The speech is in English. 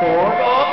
four.